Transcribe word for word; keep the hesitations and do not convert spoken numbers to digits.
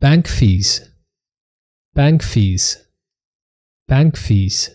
Bank fees, bank fees, bank fees.